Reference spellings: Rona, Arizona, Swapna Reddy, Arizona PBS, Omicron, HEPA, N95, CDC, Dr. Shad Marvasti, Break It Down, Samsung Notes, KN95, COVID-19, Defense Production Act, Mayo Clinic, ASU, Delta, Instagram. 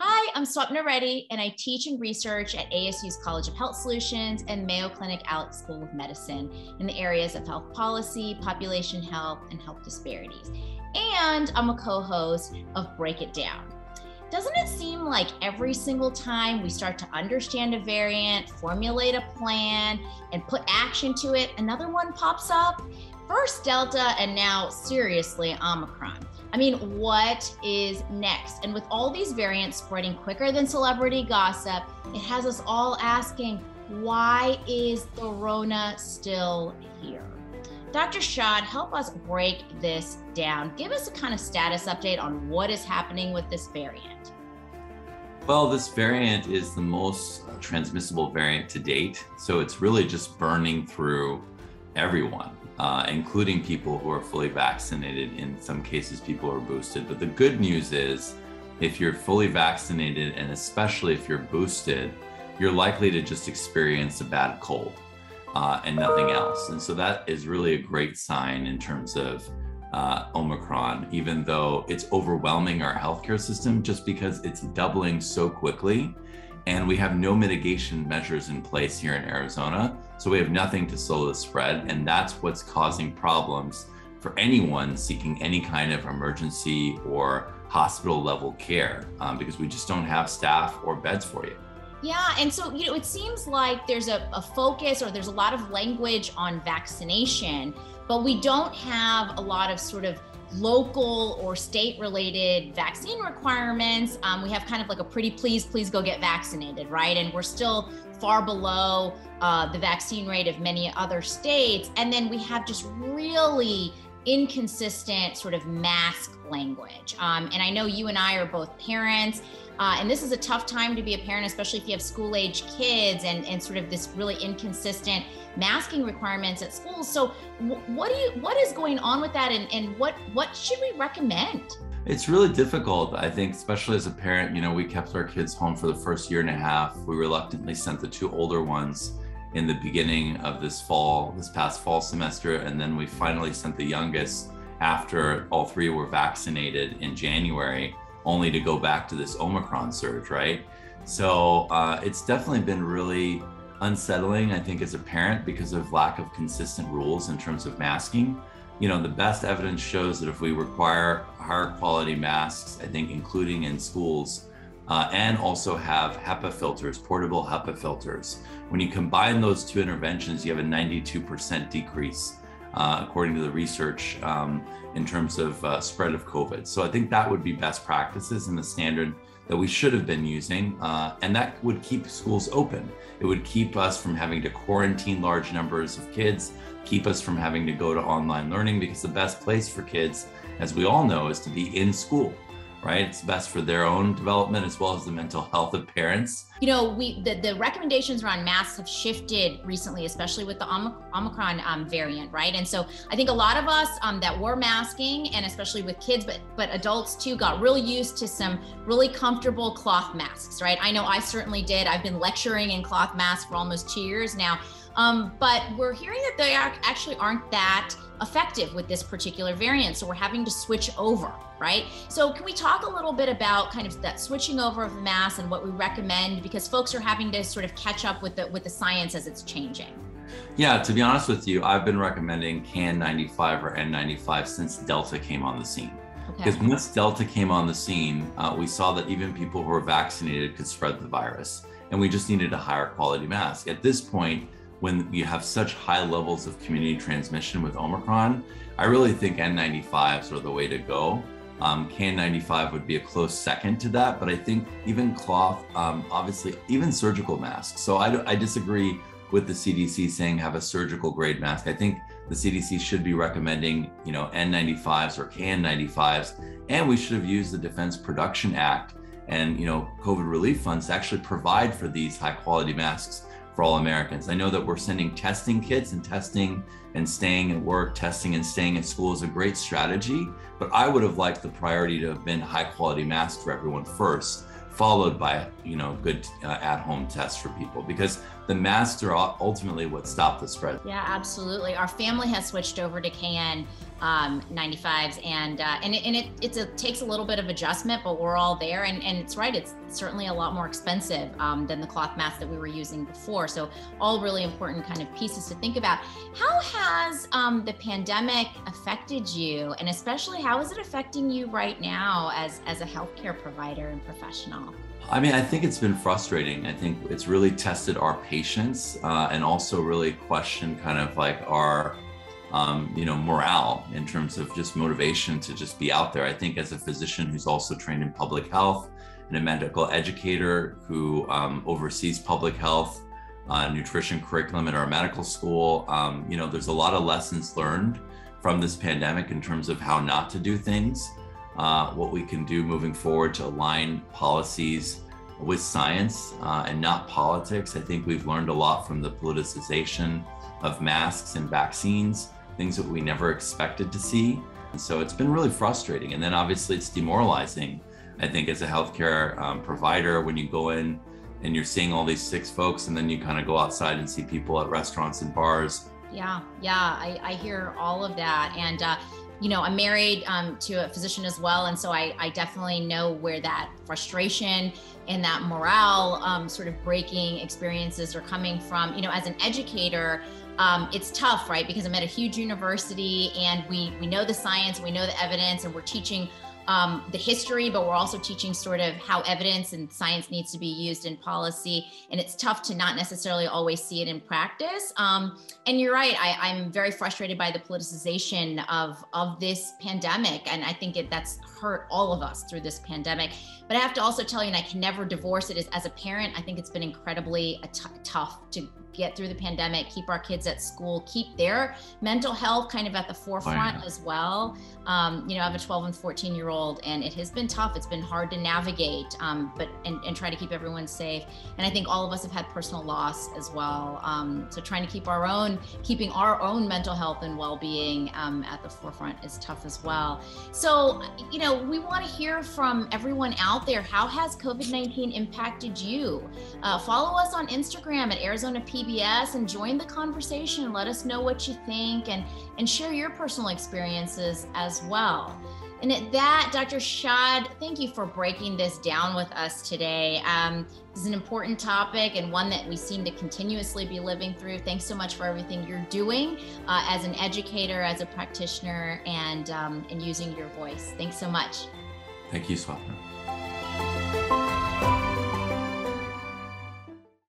Hi, I'm Swapna Reddy, and I teach and research at ASU's College of Health Solutions and Mayo Clinic Alex School of Medicine in the areas of health policy, population health, and health disparities. And I'm a co-host of Break It Down. Doesn't it seem like every single time we start to understand a variant, formulate a plan, and put action to it, another one pops up? First Delta, and now seriously Omicron. I mean, what is next? And with all these variants spreading quicker than celebrity gossip, it has us all asking, why is the Rona still here? Dr. Shad, help us break this down. Give us a kind of status update on what is happening with this variant. Well, this variant is the most transmissible variant to date. So it's really just burning through everyone, including people who are fully vaccinated. In some cases, people are boosted. But the good news is, if you're fully vaccinated, and especially if you're boosted, you're likely to just experience a bad cold and nothing else. And so that is really a great sign in terms of Omicron, even though it's overwhelming our healthcare system just because it's doubling so quickly. And we have no mitigation measures in place here in Arizona. So we have nothing to slow the spread. And that's what's causing problems for anyone seeking any kind of emergency or hospital level care, because we just don't have staff or beds for you. Yeah, and so, you know, it seems like there's a focus, or there's a lot of language on vaccination, but we don't have a lot of sort of local or state related vaccine requirements. We have kind of like a pretty please go get vaccinated, right? And we're still far below the vaccine rate of many other states. And then we have just really inconsistent sort of mask language. And I know you and I are both parents, and this is a tough time to be a parent, especially if you have school age kids and sort of this really inconsistent masking requirements at schools. So what is going on with that, and what should we recommend? It's really difficult, I think, especially as a parent. You know, we kept our kids home for the first year and a half. We reluctantly sent the two older ones in the beginning of this past fall semester. And then we finally sent the youngest after all three were vaccinated in January, only to go back to this Omicron surge, right? So it's definitely been really unsettling, I think, as a parent, because of lack of consistent rules in terms of masking. You know, the best evidence shows that if we require higher quality masks, I think, including in schools, and also have HEPA filters, portable HEPA filters. When you combine those two interventions, you have a 92% decrease, according to the research, in terms of spread of COVID. So I think that would be best practices and the standard that we should have been using. And that would keep schools open. It would keep us from having to quarantine large numbers of kids, keep us from having to go to online learning, because the best place for kids, as we all know, is to be in school. Right? It's best for their own development as well as the mental health of parents. You know, the recommendations around masks have shifted recently, especially with the Omicron variant, right? And so I think a lot of us that were masking, and especially with kids, but adults too, got really used to some really comfortable cloth masks, right? I know I certainly did. I've been lecturing in cloth masks for almost 2 years now. But we're hearing that they actually aren't that effective with this particular variant. So we're having to switch over, right? So can we talk a little bit about kind of that switching over of the mask and what we recommend, because folks are having to sort of catch up with the science as it's changing? Yeah, to be honest with you, I've been recommending KN95 or N95 since Delta came on the scene. Because once Delta came on the scene, we saw that even people who were vaccinated could spread the virus, and we just needed a higher quality mask. At this point, when you have such high levels of community transmission with Omicron, I really think N95s are the way to go. KN95 would be a close second to that, but I think even cloth, obviously, even surgical masks. So I disagree with the CDC saying have a surgical grade mask. I think the CDC should be recommending, you know, N95s or KN95s, and we should have used the Defense Production Act and, you know, COVID relief funds to actually provide for these high quality masks for all Americans. I know that we're sending testing kits and testing and staying at work, testing and staying at school is a great strategy, but I would have liked the priority to have been high quality masks for everyone first, followed by, good at-home tests for people, because the masks are ultimately what stopped the spread. Yeah, absolutely. Our family has switched over to KN95s, and it takes a little bit of adjustment, but we're all there. And it's right, it's certainly a lot more expensive than the cloth mask that we were using before. So all really important kind of pieces to think about. How has the pandemic affected you, and especially how is it affecting you right now as a healthcare provider and professional? I mean, I think it's been frustrating. I think it's really tested our patience and also really questioned kind of like our, morale in terms of just motivation to just be out there. I think as a physician who's also trained in public health and a medical educator who oversees public health, nutrition curriculum at our medical school, there's a lot of lessons learned from this pandemic in terms of how not to do things. What we can do moving forward to align policies with science and not politics. I think we've learned a lot from the politicization of masks and vaccines, things that we never expected to see. And so it's been really frustrating. And then obviously it's demoralizing, I think, as a healthcare provider, when you go in and you're seeing all these sick folks, and then you kind of go outside and see people at restaurants and bars. Yeah, I hear all of that. And I'm married to a physician as well. And so I definitely know where that frustration and that morale sort of breaking experiences are coming from. As an educator, it's tough, right? Because I'm at a huge university, and we know the science, we know the evidence, and we're teaching the history, but we're also teaching sort of how evidence and science needs to be used in policy. And it's tough to not necessarily always see it in practice. And you're right, I'm very frustrated by the politicization of this pandemic. And I think that's hurt all of us through this pandemic. But I have to also tell you, and I can never divorce it, is as a parent, I think it's been incredibly tough to get through the pandemic, keep our kids at school, keep their mental health kind of at the forefront as well. I have a 12 and 14-year-old, and it has been tough. It's been hard to navigate, but try to keep everyone safe. And I think all of us have had personal loss as well. So trying to keep our own mental health and well-being at the forefront is tough as well. So, we want to hear from everyone out there. How has COVID-19 impacted you? Follow us on Instagram at Arizona PBS. And join the conversation. Let us know what you think and share your personal experiences as well. And at that, Dr. Shad, thank you for breaking this down with us today. This is an important topic and one that we seem to continuously be living through. Thanks so much for everything you're doing as an educator, as a practitioner, and using your voice. Thanks so much. Thank you, Swapna.